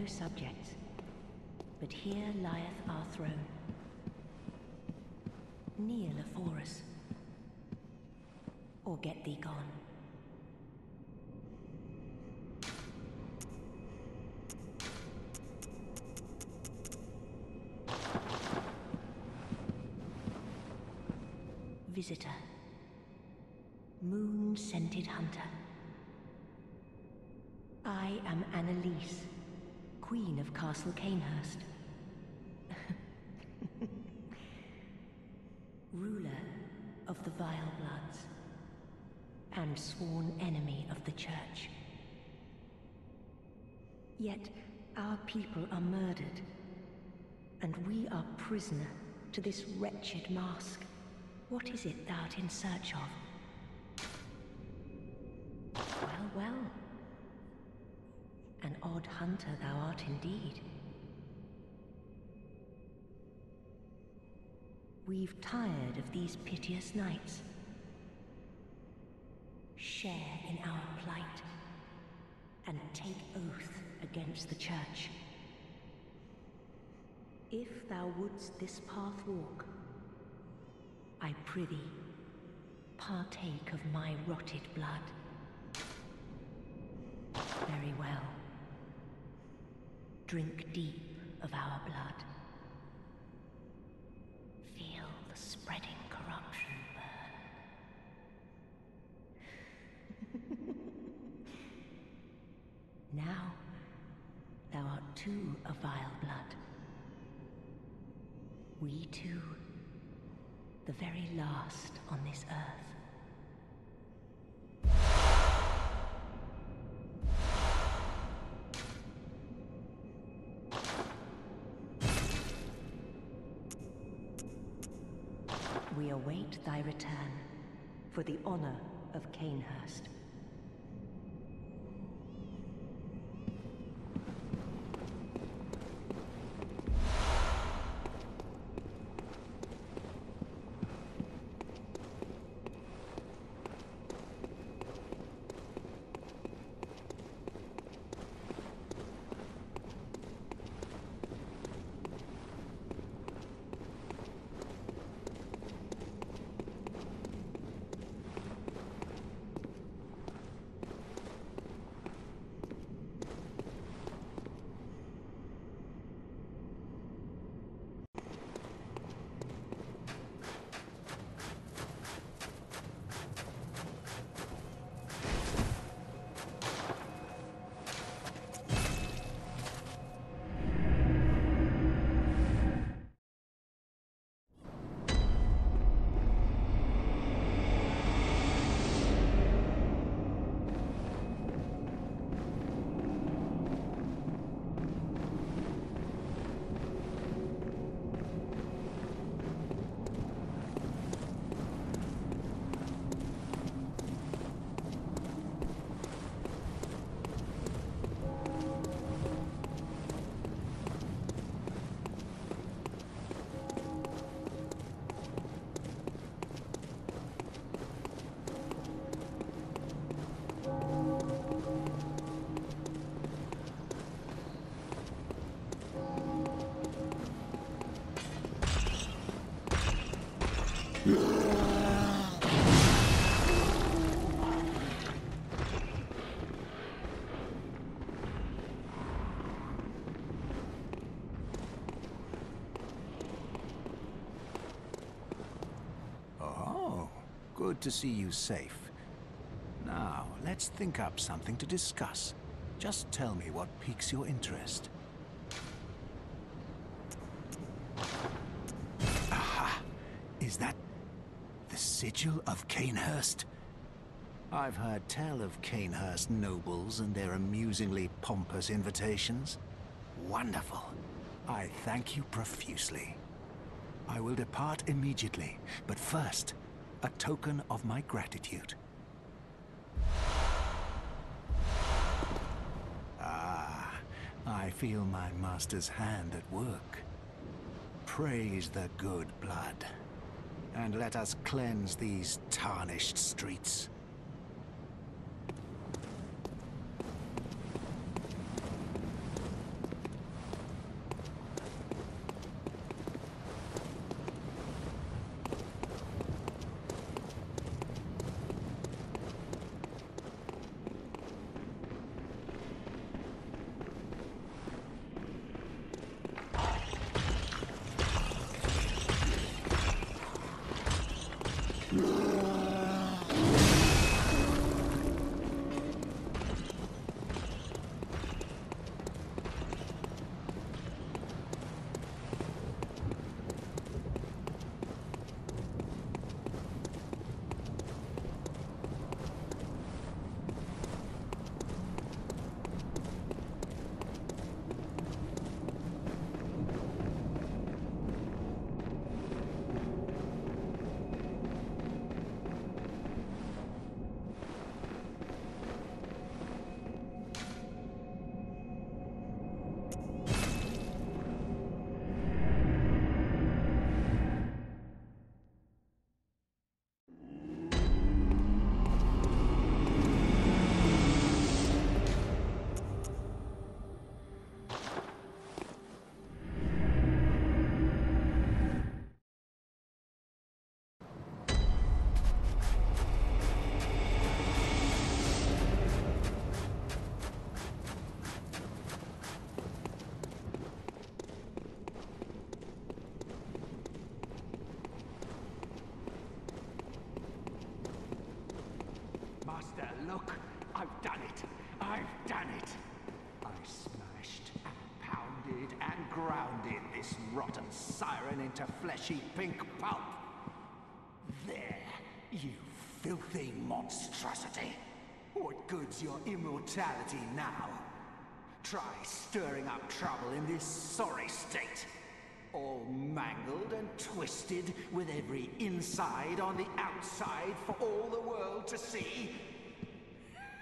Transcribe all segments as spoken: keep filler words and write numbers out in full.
no subjects, but here lieth our throne. Kneel afore us, or get thee gone. Visitor, moon-scented hunter. I am Annalise, Queen of Castle Cainhurst, ruler of the Vile Bloods, and sworn enemy of the Church. Yet our people are murdered, and we are prisoner to this wretched mask. What is it thou art in search of? Well, well. An odd hunter thou art indeed. We've tired of these piteous nights. Share in our plight, and take oath against the Church. If thou wouldst this path walk, I prithee, partake of my rotted blood. Very well. Drink deep of our blood. Feel the spreading corruption burn. Now, thou art too a vile blood. We too, the very last on this earth. We await thy return for the honor of Cainhurst. Good to see you safe. Now, let's think up something to discuss. Just tell me what piques your interest. Aha! Is that the sigil of Cainhurst? I've heard tell of Cainhurst nobles and their amusingly pompous invitations. Wonderful. I thank you profusely. I will depart immediately, but first, a token of my gratitude. Ah, I feel my master's hand at work. Praise the good blood, and let us cleanse these tarnished streets. grounded this rotten siren into fleshy pink pulp. There, you filthy monstrosity. What good's your immortality now? Try stirring up trouble in this sorry state. All mangled and twisted, with every inside on the outside for all the world to see.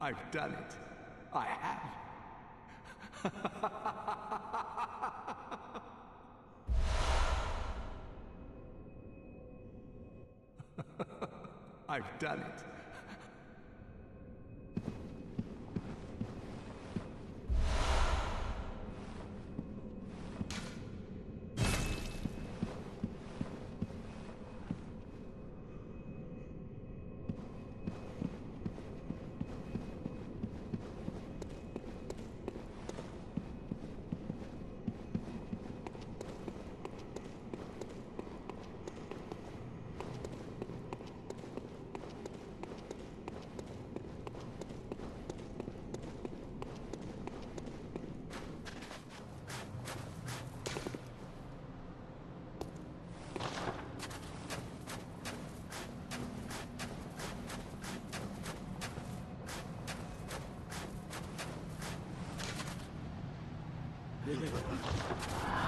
I've done it. I have. I've done it. Deliver.